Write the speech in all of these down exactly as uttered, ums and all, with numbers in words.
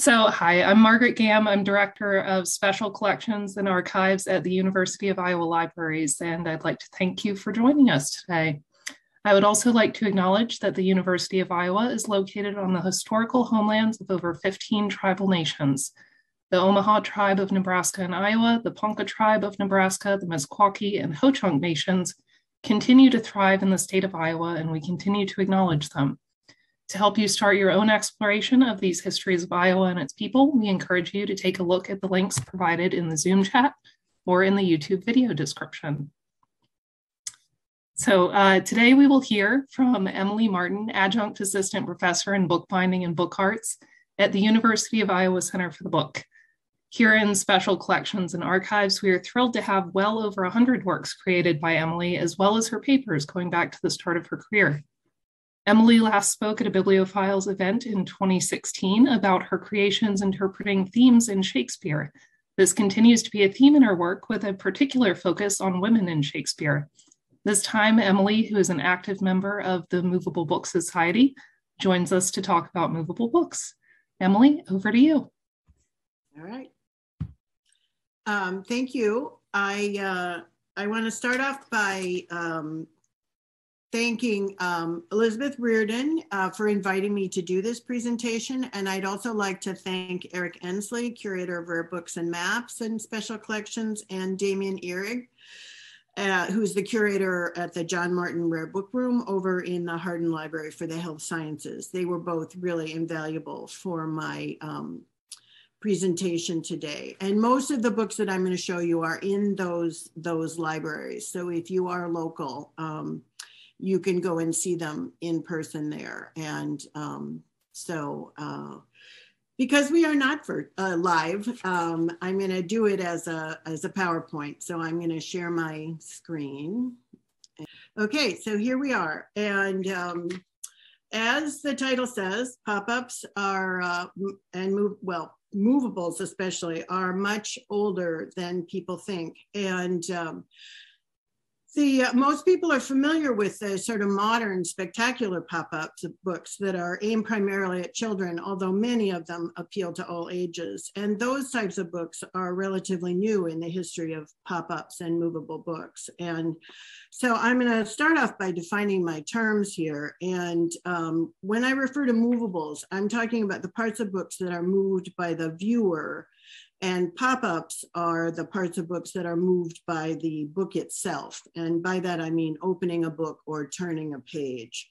So hi, I'm Margaret Gamm. I'm Director of Special Collections and Archives at the University of Iowa Libraries, and I'd like to thank you for joining us today. I would also like to acknowledge that the University of Iowa is located on the historical homelands of over fifteen tribal nations: the Omaha tribe of Nebraska and Iowa, the Ponca tribe of Nebraska, the Meskwaki and Ho-Chunk nations continue to thrive in the state of Iowa, and we continue to acknowledge them. To help you start your own exploration of these histories of Iowa and its people, we encourage you to take a look at the links provided in the Zoom chat or in the YouTube video description. So uh, today we will hear from Emily Martin, Adjunct Assistant Professor in Bookbinding and Book Arts at the University of Iowa Center for the Book. Here in Special Collections and Archives, we are thrilled to have well over one hundred works created by Emily, as well as her papers going back to the start of her career. Emily last spoke at a Bibliophiles event in twenty sixteen about her creations interpreting themes in Shakespeare. This continues to be a theme in her work, with a particular focus on women in Shakespeare. This time, Emily, who is an active member of the Movable Book Society, joins us to talk about movable books. Emily, over to you. All right. Um, thank you. I, uh, I want to start off by um, thanking um, Elizabeth Reardon uh, for inviting me to do this presentation. And I'd also like to thank Eric Ensley, curator of Rare Books and Maps and Special Collections, and Damien Erig, uh, who's the curator at the John Martin Rare Book Room over in the Hardin Library for the Health Sciences. They were both really invaluable for my um, presentation today. And most of the books that I'm going to show you are in those, those libraries. So if you are local, um, you can go and see them in person there. And um, so, uh, because we are not for, uh, live, um, I'm gonna do it as a, as a PowerPoint. So I'm gonna share my screen. Okay, so here we are. And um, as the title says, pop-ups are, uh, and move, well, movables especially, are much older than people think. And um, The, uh, most people are familiar with the sort of modern spectacular pop-ups of books that are aimed primarily at children, although many of them appeal to all ages. And those types of books are relatively new in the history of pop-ups and movable books. And so I'm going to start off by defining my terms here. And um, when I refer to movables, I'm talking about the parts of books that are moved by the viewer, and pop-ups are the parts of books that are moved by the book itself. And by that, I mean opening a book or turning a page.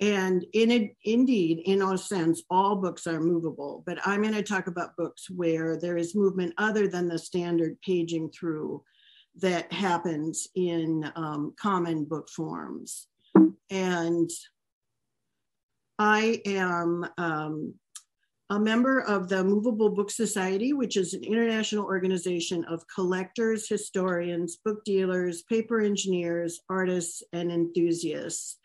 And in a, indeed, in a sense, all books are movable, but I'm going to talk about books where there is movement other than the standard paging through that happens in um, common book forms. And I am... Um, a member of the Movable Book Society, which is an international organization of collectors, historians, book dealers, paper engineers, artists, and enthusiasts.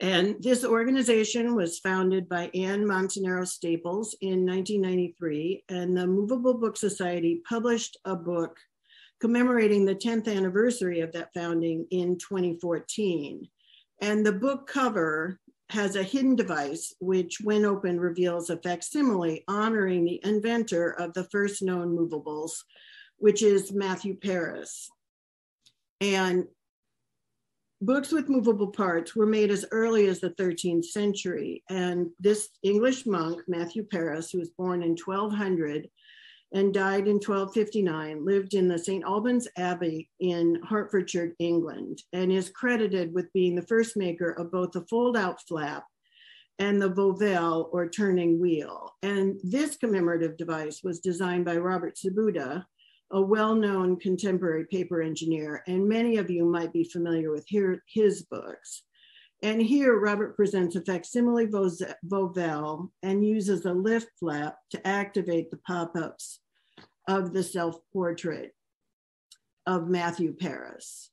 And this organization was founded by Anne Montanaro Staples in nineteen ninety-three, and the Movable Book Society published a book commemorating the tenth anniversary of that founding in twenty fourteen. And the book cover has a hidden device, which when open reveals a facsimile honoring the inventor of the first known movables, which is Matthew Paris. And books with movable parts were made as early as the thirteenth century. And this English monk, Matthew Paris, who was born in twelve hundred and died in twelve fifty-nine, lived in the Saint Albans Abbey in Hertfordshire, England, and is credited with being the first maker of both the fold-out flap and the vovelle, or turning wheel. And this commemorative device was designed by Robert Sabuda, a well-known contemporary paper engineer, and many of you might be familiar with his books. And here, Robert presents a facsimile vovelle and uses a lift flap to activate the pop-ups of the self-portrait of Matthew Paris.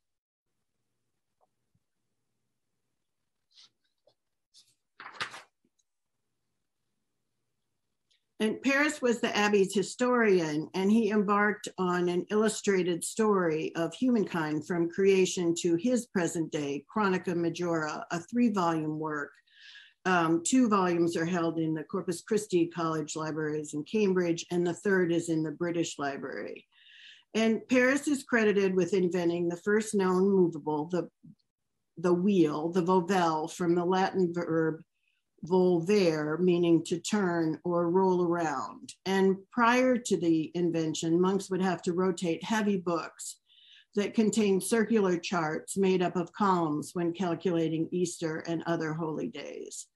And Paris was the Abbey's historian, and he embarked on an illustrated story of humankind from creation to his present day, Chronica Majora, a three volume work Um, two volumes are held in the Corpus Christi College Libraries in Cambridge, and the third is in the British Library. And Paris is credited with inventing the first known movable, the, the wheel, the volvelle, from the Latin verb volvere, meaning to turn or roll around. And prior to the invention, monks would have to rotate heavy books that contained circular charts made up of columns when calculating Easter and other holy days.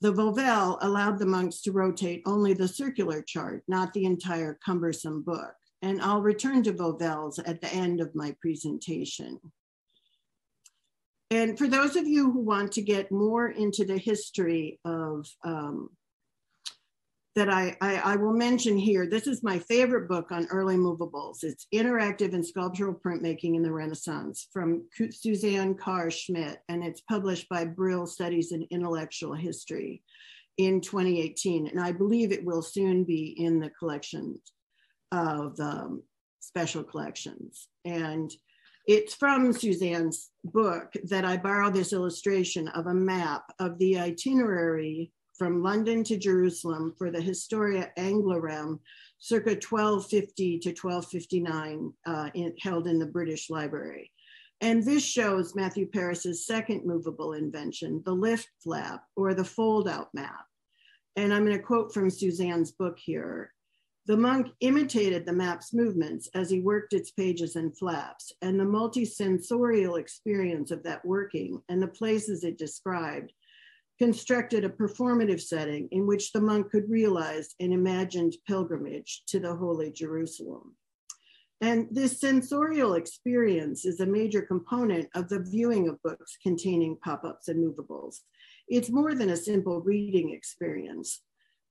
The volvelle allowed the monks to rotate only the circular chart, not the entire cumbersome book. And I'll return to volvelles at the end of my presentation. And for those of you who want to get more into the history of, um, that I, I, I will mention here, this is my favorite book on early movables. It's Interactive and Sculptural Printmaking in the Renaissance from Susanne Karr Schmidt, and it's published by Brill Studies in Intellectual History in twenty eighteen. And I believe it will soon be in the collections of um, Special Collections. And it's from Suzanne's book that I borrow this illustration of a map of the itinerary from London to Jerusalem for the Historia Anglorum, circa twelve fifty to twelve fifty-nine, uh, in, held in the British Library. And this shows Matthew Paris's second movable invention, the lift flap, or the fold-out map. And I'm gonna quote from Suzanne's book here. The monk imitated the map's movements as he worked its pages and flaps, and the multisensorial experience of that working and the places it described constructed a performative setting in which the monk could realize an imagined pilgrimage to the Holy Jerusalem. And this sensorial experience is a major component of the viewing of books containing pop-ups and movables. It's more than a simple reading experience.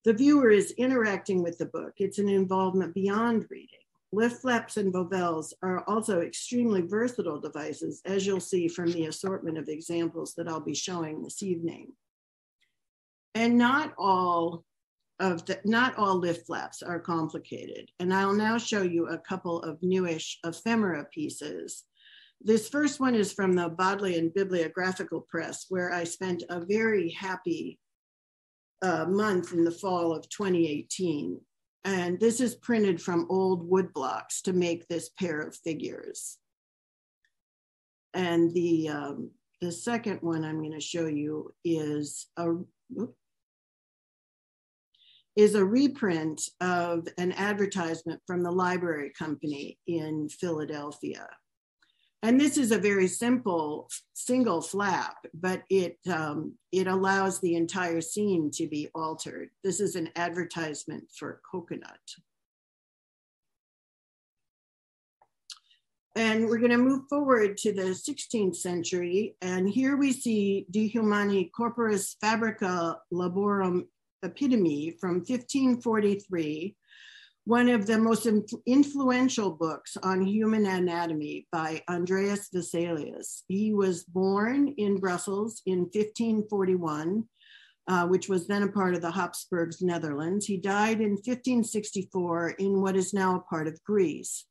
The viewer is interacting with the book. It's an involvement beyond reading. Lift flaps and volvelles are also extremely versatile devices, as you'll see from the assortment of examples that I'll be showing this evening. And not all of the, not all lift flaps are complicated. And I'll now show you a couple of newish ephemera pieces. This first one is from the Bodleian Bibliographical Press, where I spent a very happy Uh, month in the fall of twenty eighteen. And this is printed from old woodblocks to make this pair of figures. And the, um, the second one I'm going to show you is a, whoop, is a reprint of an advertisement from the Library Company in Philadelphia. And this is a very simple single flap, but it, um, it allows the entire scene to be altered. This is an advertisement for coconut. And we're gonna move forward to the sixteenth century. And here we see De Humani Corporis Fabrica Laborum Epitome from fifteen forty-three, one of the most influential books on human anatomy by Andreas Vesalius. He was born in Brussels in fifteen forty-one, uh, which was then a part of the Habsburgs, Netherlands. He died in fifteen sixty-four in what is now a part of Greece.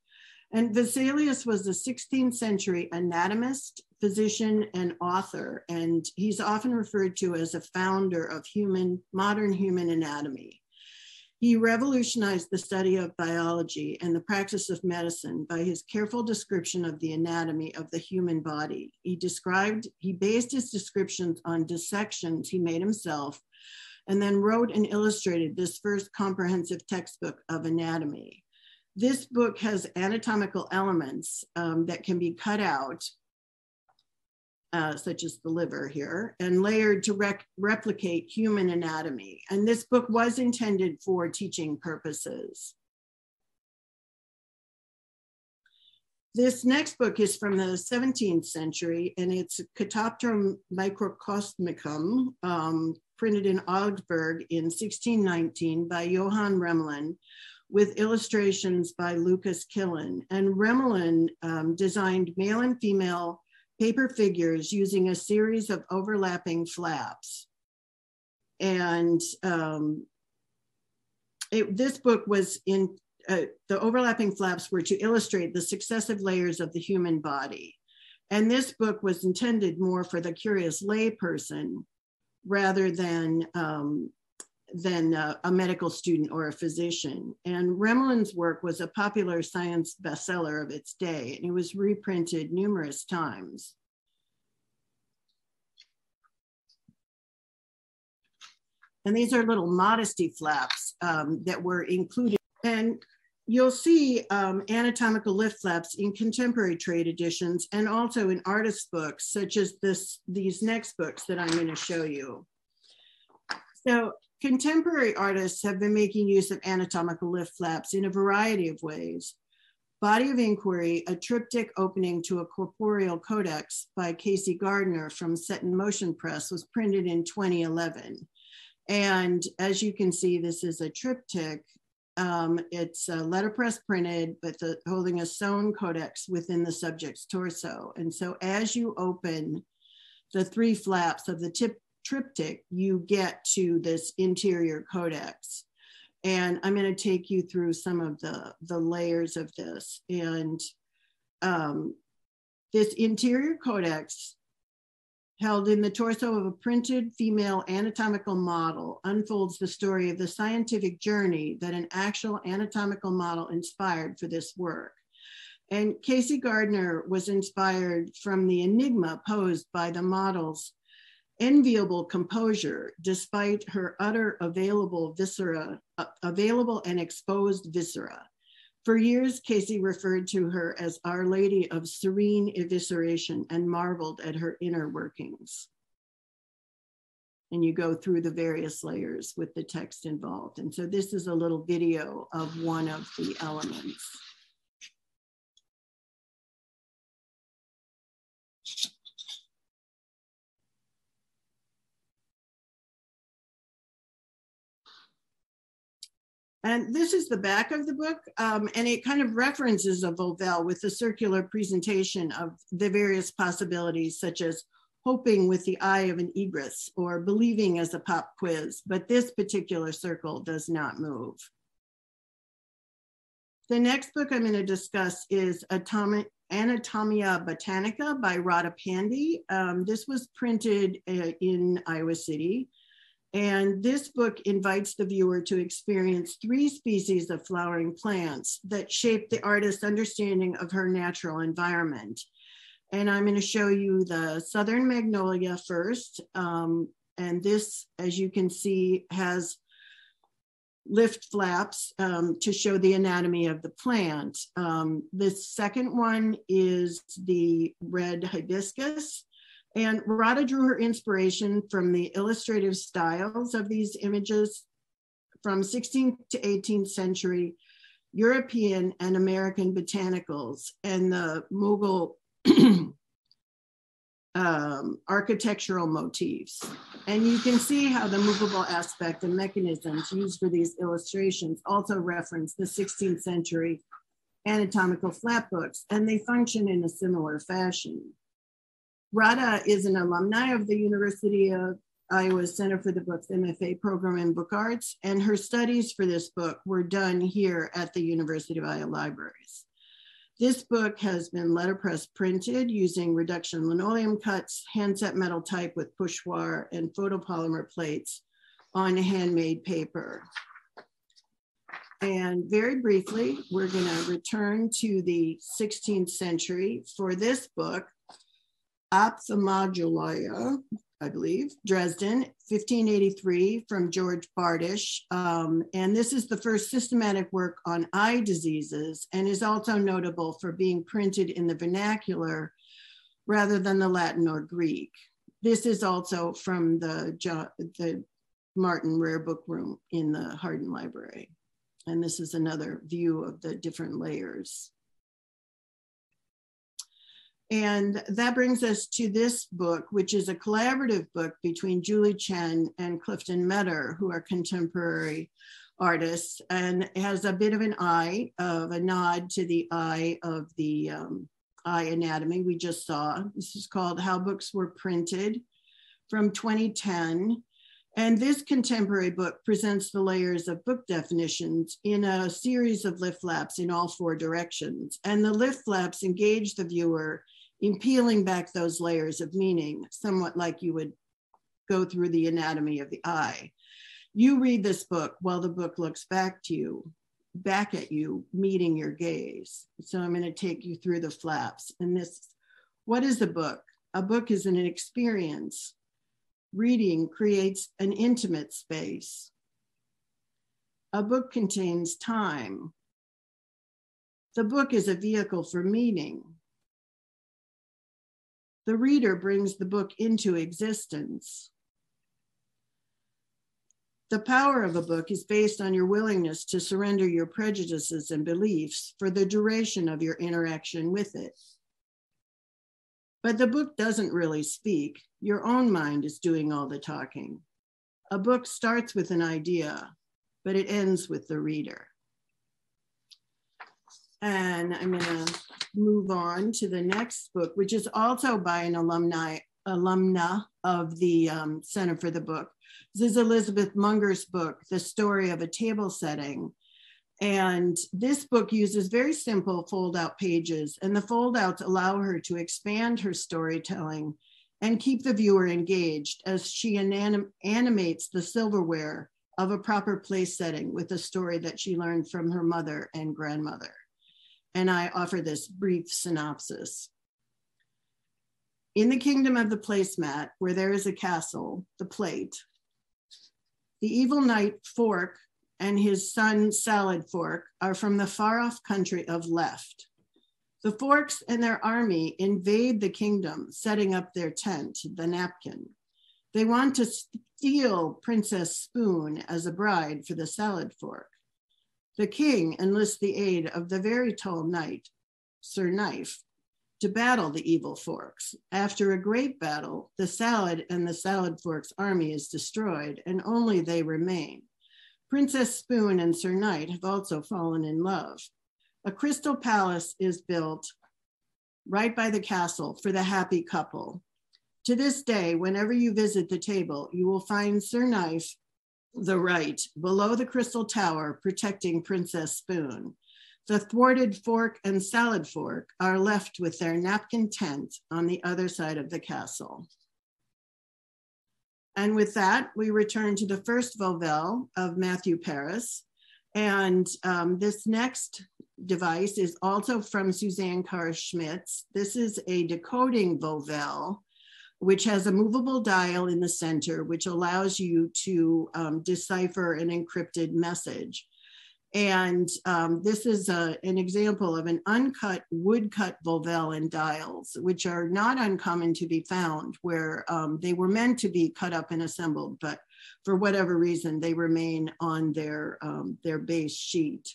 And Vesalius was a sixteenth century anatomist, physician, and author. And he's often referred to as a founder of human, modern human anatomy. He revolutionized the study of biology and the practice of medicine by his careful description of the anatomy of the human body. He described, he based his descriptions on dissections he made himself, and then wrote and illustrated this first comprehensive textbook of anatomy. This book has anatomical elements um, that can be cut out, Uh, such as the liver here, and layered to rec replicate human anatomy. And this book was intended for teaching purposes. This next book is from the seventeenth century, and it's Catoptrum microcosmicum, um, printed in Augsburg in sixteen nineteen by Johann Remmelin, with illustrations by Lucas Killen. And Remmelin um, designed male and female paper figures using a series of overlapping flaps. And um, it, this book was in, uh, the overlapping flaps were to illustrate the successive layers of the human body. And this book was intended more for the curious lay person rather than um, than a, a medical student or a physician. And Remelin's work was a popular science bestseller of its day, and it was reprinted numerous times. And these are little modesty flaps um, that were included. And you'll see um, anatomical lift flaps in contemporary trade editions and also in artist books, such as this, these next books that I'm going to show you. So contemporary artists have been making use of anatomical lift flaps in a variety of ways. Body of Inquiry, a triptych opening to a corporeal codex by Casey Gardner from Set in Motion Press, was printed in twenty eleven. And as you can see, this is a triptych. Um, it's a letterpress printed, but the, holding a sewn codex within the subject's torso. And so as you open the three flaps of the tip, triptych, you get to this interior codex. And I'm going to take you through some of the, the layers of this. And um, this interior codex, held in the torso of a printed female anatomical model, unfolds the story of the scientific journey that an actual anatomical model inspired for this work. And Casey Gardner was inspired from the enigma posed by the model's enviable composure, despite her utter available viscera, uh, available and exposed viscera. For years, Casey referred to her as Our Lady of Serene Evisceration and marveled at her inner workings. And you go through the various layers with the text involved. And so this is a little video of one of the elements. And this is the back of the book, um, and it kind of references a Vauvel with a circular presentation of the various possibilities, such as hoping with the eye of an egress or believing as a pop quiz, but this particular circle does not move. The next book I'm going to discuss is Anatomia Botanica by Radha Pandey. Um, this was printed uh, in Iowa City. And this book invites the viewer to experience three species of flowering plants that shape the artist's understanding of her natural environment. And I'm going to show you the Southern Magnolia first. Um, and this, as you can see, has lift flaps um, to show the anatomy of the plant. Um, the second one is the red hibiscus. And Radha drew her inspiration from the illustrative styles of these images from sixteenth to eighteenth century European and American botanicals and the Mughal um, architectural motifs. And you can see how the movable aspect and mechanisms used for these illustrations also reference the sixteenth century anatomical flap books, and they function in a similar fashion. Radha is an alumni of the University of Iowa Center for the Book's M F A program in book arts, and her studies for this book were done here at the University of Iowa Libraries. This book has been letterpress printed using reduction linoleum cuts, handset metal type with pochoir, and photopolymer plates on handmade paper. And very briefly, we're going to return to the sixteenth century for this book, Ophtha Modulia, I believe, Dresden, fifteen eighty-three, from George Bardish. Um, and this is the first systematic work on eye diseases and is also notable for being printed in the vernacular rather than the Latin or Greek. This is also from the, jo the Martin Rare Book Room in the Hardin Library. And this is another view of the different layers. And that brings us to this book, which is a collaborative book between Julie Chen and Clifton Metter, who are contemporary artists, and has a bit of an eye of a nod to the eye of the um, eye anatomy we just saw. This is called How Books Were Printed from twenty ten. And this contemporary book presents the layers of book definitions in a series of lift flaps in all four directions. And the lift flaps engage the viewer in peeling back those layers of meaning, somewhat like you would go through the anatomy of the eye. You read this book while the book looks back to you, back at you, meeting your gaze. So I'm going to take you through the flaps. And this, what is a book? A book is an experience. Reading creates an intimate space. A book contains time. The book is a vehicle for meaning. The reader brings the book into existence. The power of a book is based on your willingness to surrender your prejudices and beliefs for the duration of your interaction with it. But the book doesn't really speak. Your own mind is doing all the talking. A book starts with an idea, but it ends with the reader. And I'm going to move on to the next book, which is also by an alumni, alumna of the um, Center for the Book. This is Elizabeth Munger's book, The Story of a Table Setting. And this book uses very simple fold-out pages, and the fold-outs allow her to expand her storytelling and keep the viewer engaged as she anim animates the silverware of a proper place setting with a story that she learned from her mother and grandmother. And I offer this brief synopsis. In the kingdom of the placemat, where there is a castle, the plate, the evil knight Fork and his son Salad Fork are from the far-off country of Left. The Forks and their army invade the kingdom, setting up their tent, the napkin. They want to steal Princess Spoon as a bride for the Salad Fork. The king enlists the aid of the very tall knight, Sir Knife, to battle the evil Forks. After a great battle, the Salad and the Salad Fork's army is destroyed, and only they remain. Princess Spoon and Sir Knight have also fallen in love. A crystal palace is built right by the castle for the happy couple. To this day, whenever you visit the table, you will find Sir Knife, the right, below the crystal tower, protecting Princess Spoon. The thwarted Fork and Salad Fork are left with their napkin tent on the other side of the castle. And with that, we return to the first novelle of Matthew Paris. And um, this next device is also from Susanne Karr Schmidt. This is a decoding novelle, which has a movable dial in the center, which allows you to um, decipher an encrypted message. And um, this is a, an example of an uncut woodcut vovelle and dials, which are not uncommon to be found, where um, they were meant to be cut up and assembled, but for whatever reason, they remain on their, um, their base sheet.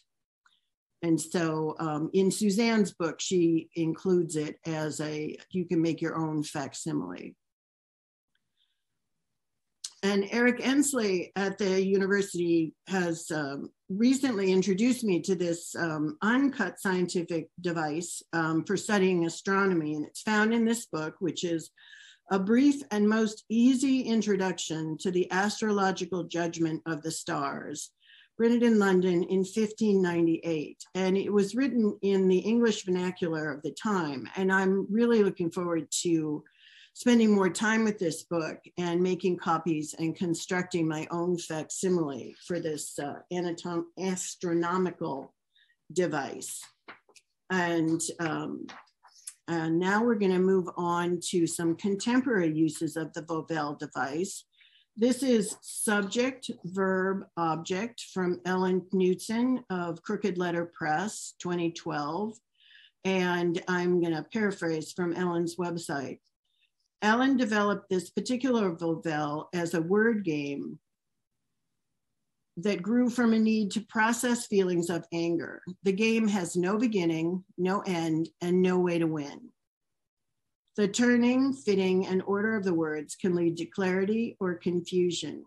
And so um, in Suzanne's book, she includes it as a, you can make your own facsimile. And Eric Ensley at the university has um, recently introduced me to this um, uncut scientific device um, for studying astronomy. And it's found in this book, which is a brief and most easy introduction to the astrological judgment of the stars, printed in London in fifteen ninety-eight. And it was written in the English vernacular of the time. And I'm really looking forward to spending more time with this book and making copies and constructing my own facsimile for this uh, anatom astronomical device. And, um, and now we're going to move on to some contemporary uses of the vovelle device. This is Subject, Verb, Object from Ellen Knudsen of Crooked Letter Press, twenty twelve. And I'm going to paraphrase from Ellen's website. Ellen developed this particular vovelle as a word game that grew from a need to process feelings of anger. The game has no beginning, no end, and no way to win. The turning, fitting, and order of the words can lead to clarity or confusion.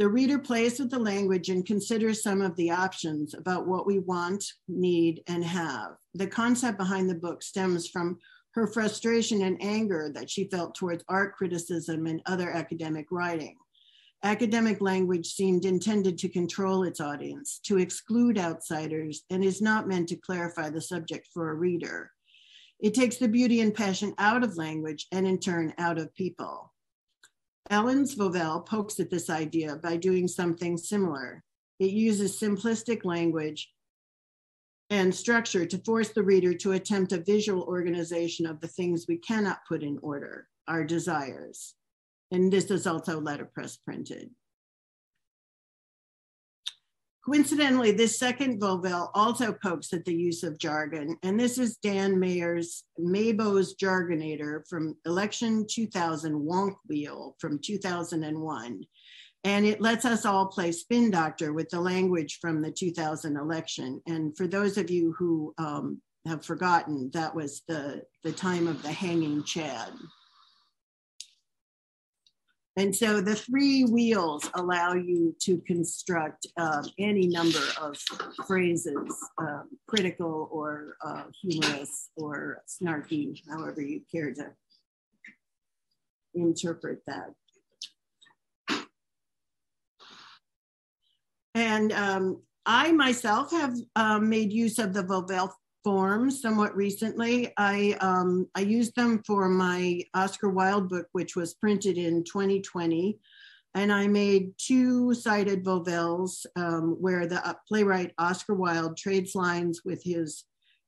The reader plays with the language and considers some of the options about what we want, need, and have. The concept behind the book stems from her frustration and anger that she felt towards art criticism and other academic writing. Academic language seemed intended to control its audience, to exclude outsiders, and is not meant to clarify the subject for a reader. It takes the beauty and passion out of language and in turn out of people. Ellen's Vauvel pokes at this idea by doing something similar. It uses simplistic language and structure to force the reader to attempt a visual organization of the things we cannot put in order, our desires. And this is also letterpress printed. Coincidentally, this second Vauvel also pokes at the use of jargon, and this is Dan Mayer's Mabo's Jargonator from Election two thousand Wonk Wheel from two thousand one. And it lets us all play spin doctor with the language from the two thousand election. And for those of you who um, have forgotten, that was the, the time of the hanging Chad. And so the three wheels allow you to construct um, any number of phrases, um, critical or uh, humorous or snarky, however you care to interpret that. And um, I myself have uh, made use of the Vauvel forms somewhat recently. I, um, I used them for my Oscar Wilde book, which was printed in twenty twenty. And I made two sided Vauvels um, where the playwright Oscar Wilde trades lines with his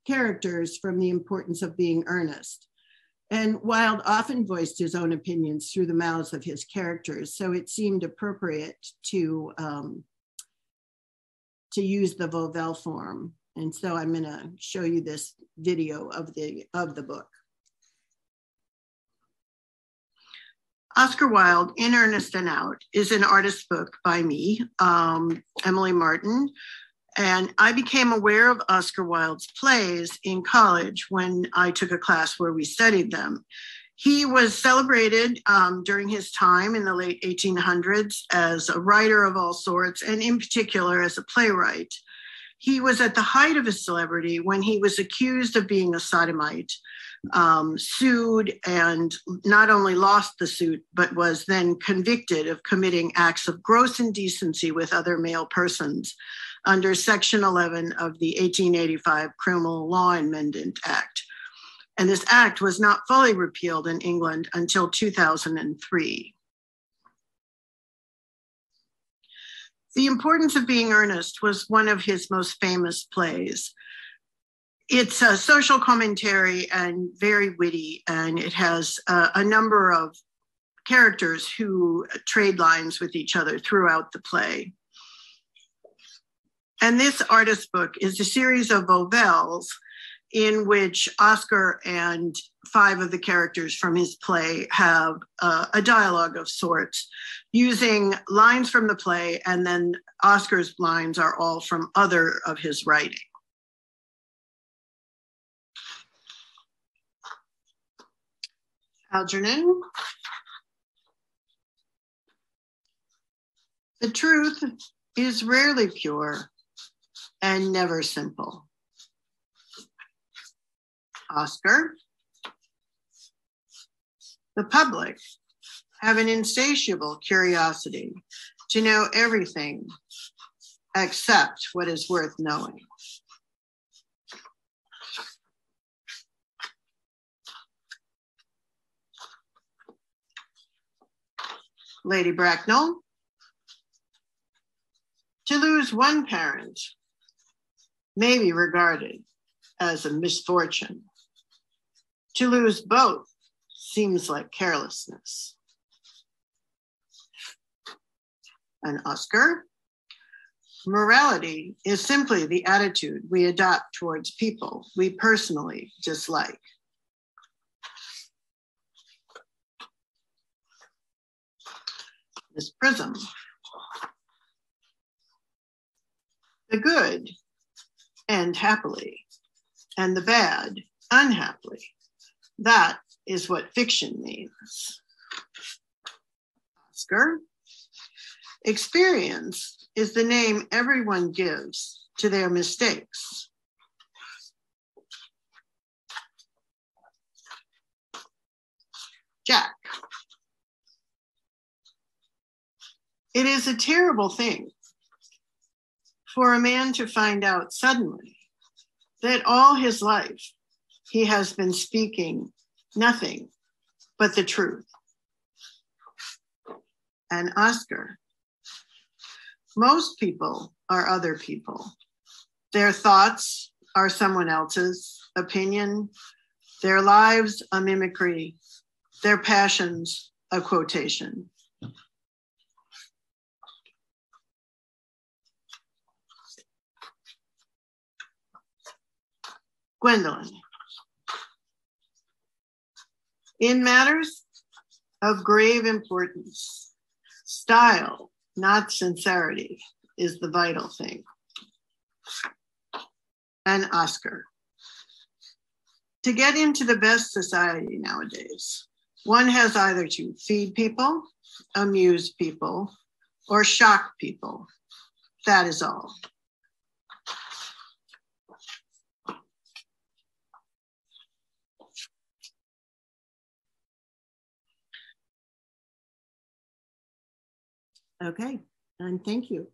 characters from The Importance of Being Earnest. And Wilde often voiced his own opinions through the mouths of his characters. So it seemed appropriate to, um, to use the Vauvel form. And so I'm going to show you this video of the, of the book. Oscar Wilde, In Earnest and Out, is an artist book by me, um, Emily Martin. And I became aware of Oscar Wilde's plays in college when I took a class where we studied them. He was celebrated um, during his time in the late eighteen hundreds as a writer of all sorts, and in particular as a playwright. He was at the height of his celebrity when he was accused of being a sodomite, um, sued, and not only lost the suit, but was then convicted of committing acts of gross indecency with other male persons under Section eleven of the eighteen eighty-five Criminal Law Amendment Act. And this act was not fully repealed in England until two thousand three. The Importance of Being Earnest was one of his most famous plays. It's a social commentary and very witty, and it has uh, a number of characters who trade lines with each other throughout the play. And this artist book is a series of Vauvels in which Oscar and five of the characters from his play have uh, a dialogue of sorts using lines from the play, and then Oscar's lines are all from other of his writing. Algernon. The truth is rarely pure and never simple. Oscar. The public have an insatiable curiosity to know everything except what is worth knowing. Lady Bracknell. To lose one parent may be regarded as a misfortune. To lose both seems like carelessness. And Oscar. Morality is simply the attitude we adopt towards people we personally dislike. Miss Prism. The good end happily, and the bad unhappily. That is what fiction means. Oscar. Experience is the name everyone gives to their mistakes. Jack. It is a terrible thing for a man to find out suddenly that all his life he has been speaking nothing but the truth. And Oscar, most people are other people. Their thoughts are someone else's opinion, their lives a mimicry, their passions a quotation. Gwendolyn. In matters of grave importance, style, not sincerity, is the vital thing. And Oscar. To get into the best society nowadays, one has either to feed people, amuse people, or shock people. That is all. Okay, and thank you.